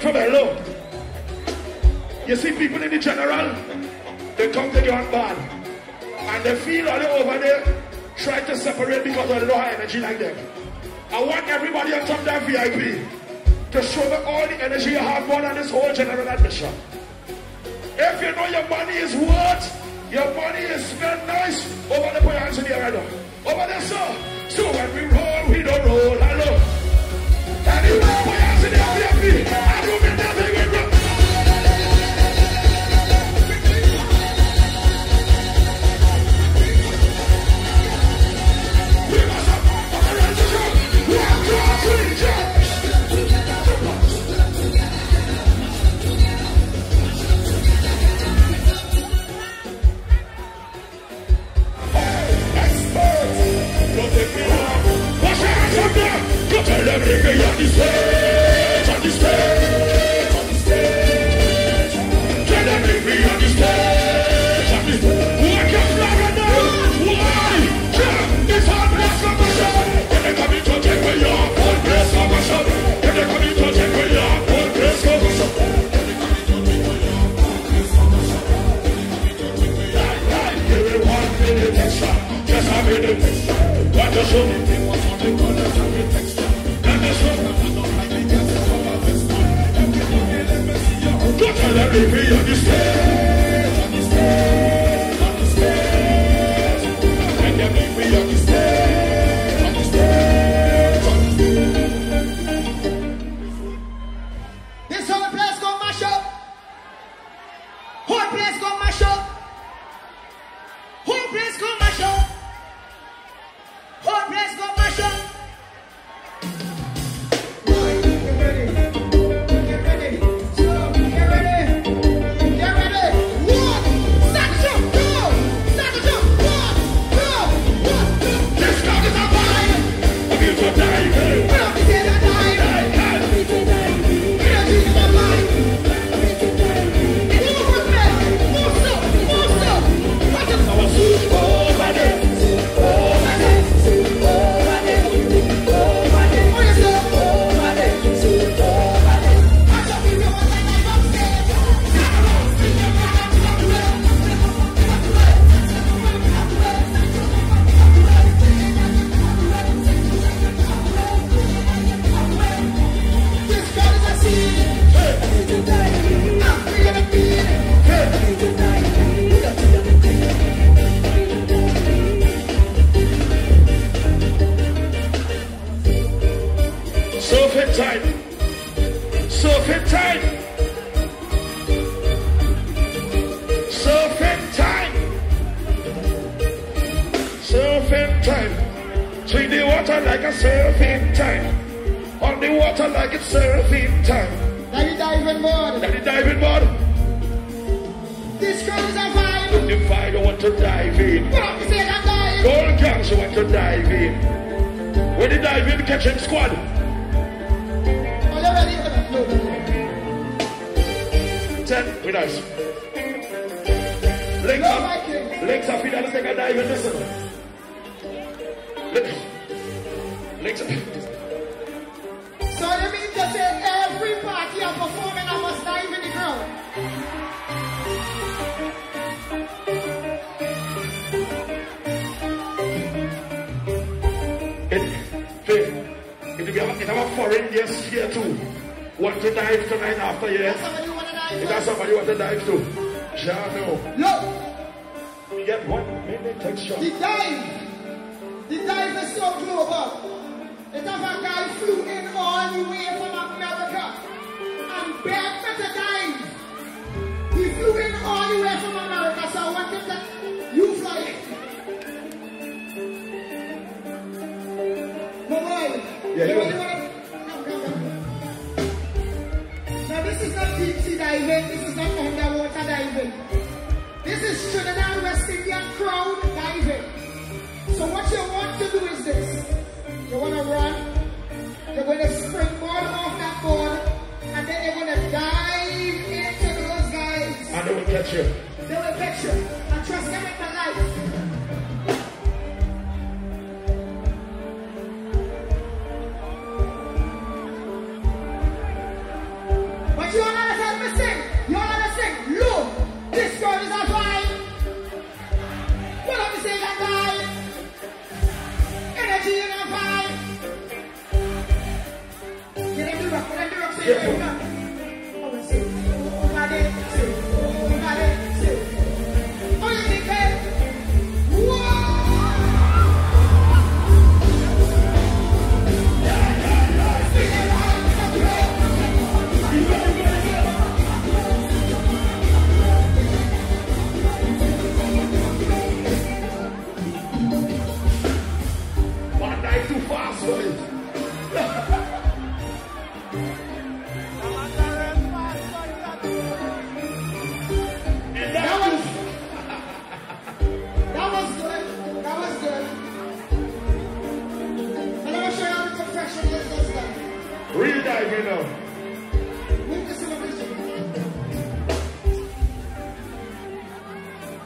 come alone. You see people in the general, they come to God bad. And they feel all over there, try to separate because of low energy like them. I want everybody on top of that VIP to show me all the energy you have more than this whole general admission. If you know your money is worth, your money is spent nice, over there, put your hands in the air right now. Over there, sir. So when we roll, we don't roll alone. Anywhere, put your hands in the air, VIP. I don't mean nothing with rock.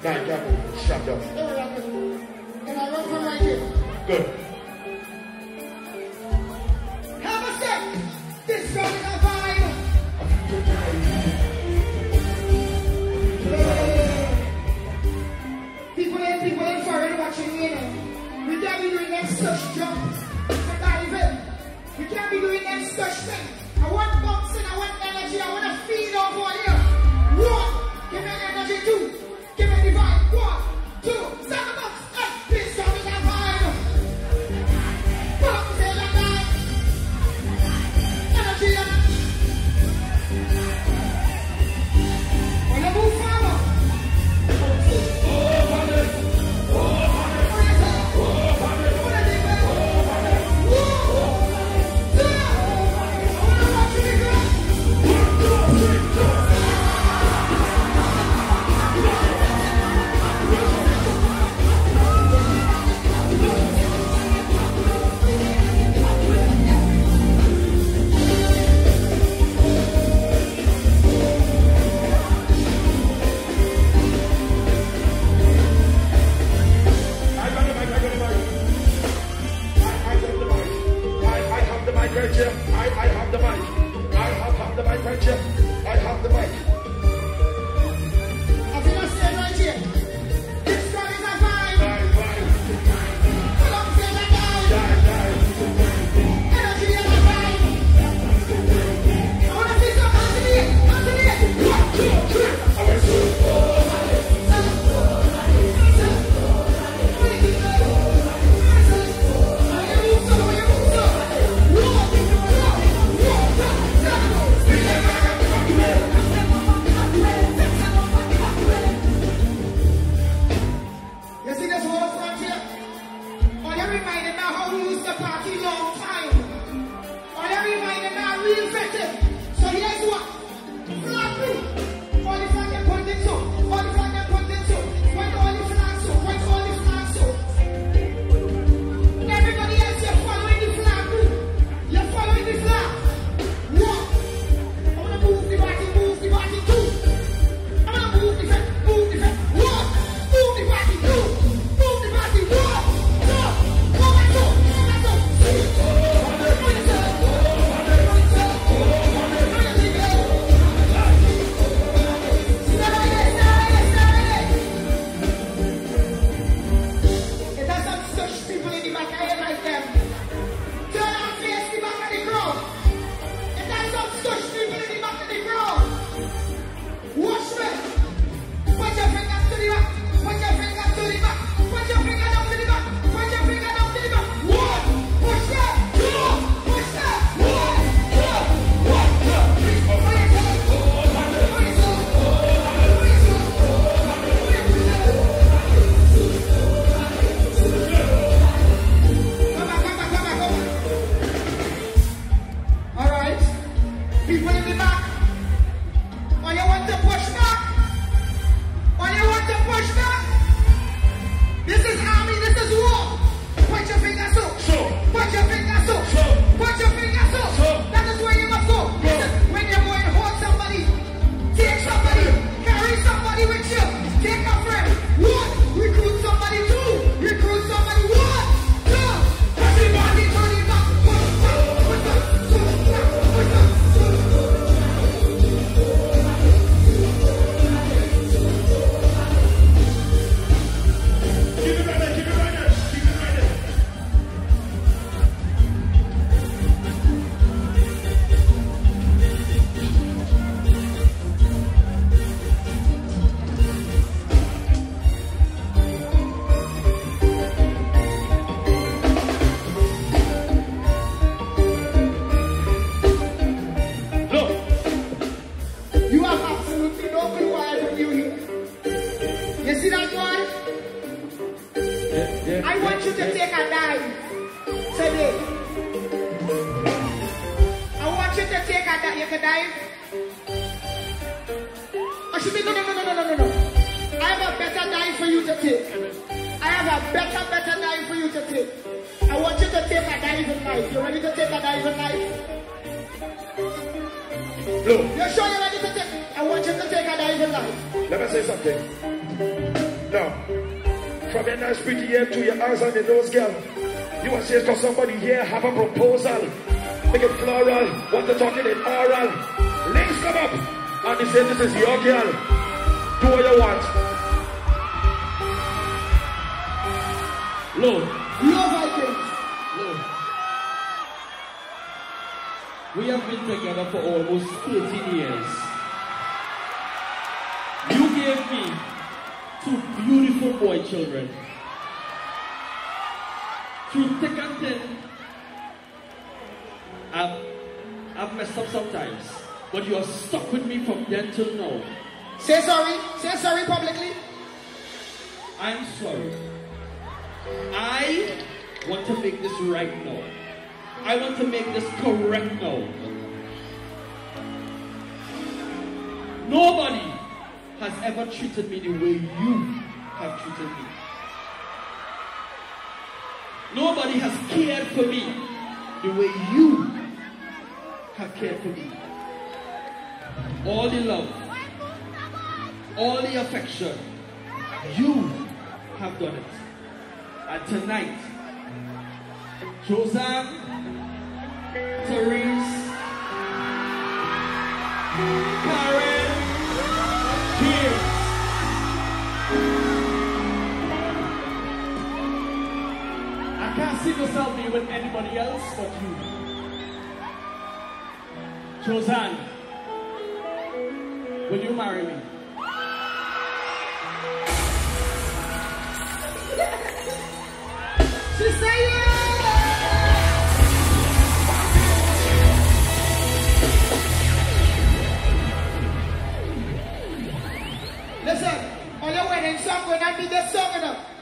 That devil will shut up. And I love her right here. Good. Have a sec. This is a vibe. People ain't forever watching me. We can't be doing that such jump. It's not even. We can't be doing that such thing. I want boxing. I want energy. I want to feed off all here. One. Give me energy too. Give me the vibe. 1, 2, 7 bucks. Hey, please show me that vibe. Box in the night. Energy up. When I move forward. Oh, my God. Look. You're sure you're ready to take? I want you to take a dive in life. Let me say something. Now, from your nice pretty hair to your eyes and your nose, girl, you want to say to somebody here, have a proposal. Make it floral, want to talk it in oral. Links come up, and they say, this is your girl. Do what you want. Lord. Lord. We have been together for almost 13 years. You gave me 2 beautiful boy children. Through thick and thin, I've messed up sometimes, but you are stuck with me from then till now. Say sorry publicly. I'm sorry. I want to make this right now. I want to make this correct now. Nobody has ever treated me the way you have treated me. Nobody has cared for me the way you have cared for me. All the love, all the affection, you have done it. And tonight, Josanne Therese Karen James. I can't see myself being with anybody else but you. Josanne, will you marry me? She said yes! Listen, on your wedding song, we're not be this song enough.